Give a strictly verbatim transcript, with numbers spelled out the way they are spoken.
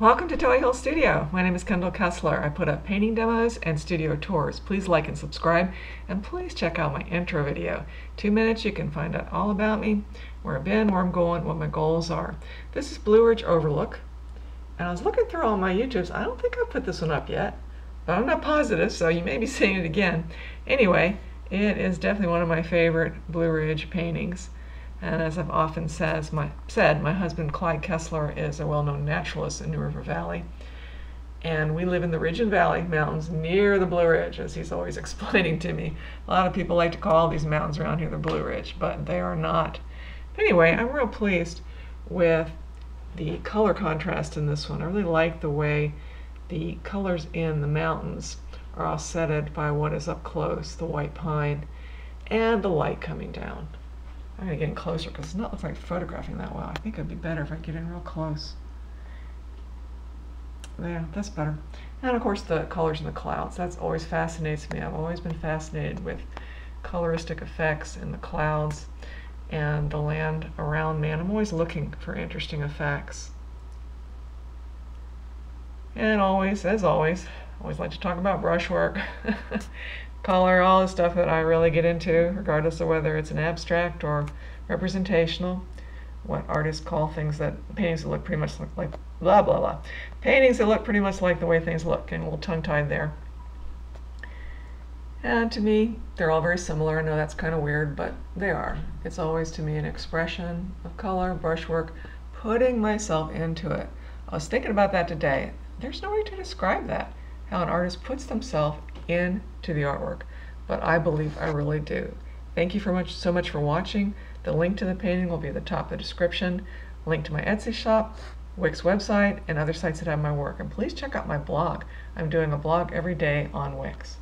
Welcome to Towhee Hill Studio. My name is Kendall Kessler. I put up painting demos and studio tours. Please like and subscribe, and please check out my intro video. Two minutes, you can find out all about me, where I've been, where I'm going, what my goals are. This is Blue Ridge Overlook, and I was looking through all my YouTubes. I don't think I put this one up yet, but I'm not positive, so you may be seeing it again. Anyway, it is definitely one of my favorite Blue Ridge paintings. And as I've often says, my, said, my husband Clyde Kessler is a well-known naturalist in New River Valley. And we live in the Ridge and Valley Mountains near the Blue Ridge, as he's always explaining to me. A lot of people like to call these mountains around here the Blue Ridge, but they are not. Anyway, I'm real pleased with the color contrast in this one. I really like the way the colors in the mountains are offset by what is up close, the white pine, and the light coming down. I'm going to get in closer because it's not looking like photographing that well. I think it'd be better if I get in real close. Yeah, that's better. And of course the colors in the clouds. That's always fascinates me. I've always been fascinated with coloristic effects in the clouds and the land around me. And I'm always looking for interesting effects. And always, as always, always like to talk about brushwork. Color, all the stuff that I really get into, regardless of whether it's an abstract or representational, what artists call things that, paintings that look pretty much like, blah, blah, blah. Paintings that look pretty much like the way things look, getting a little tongue-tied there. And to me, they're all very similar. I know that's kind of weird, but they are. It's always, to me, an expression of color, brushwork, putting myself into it. I was thinking about that today. There's no way to describe that, how an artist puts themselves into the artwork, but I believe I really do. Thank you for much, so much for watching. The link to the painting will be at the top of the description, link to my Etsy shop, Wix website, and other sites that have my work. And please check out my blog. I'm doing a blog every day on Wix.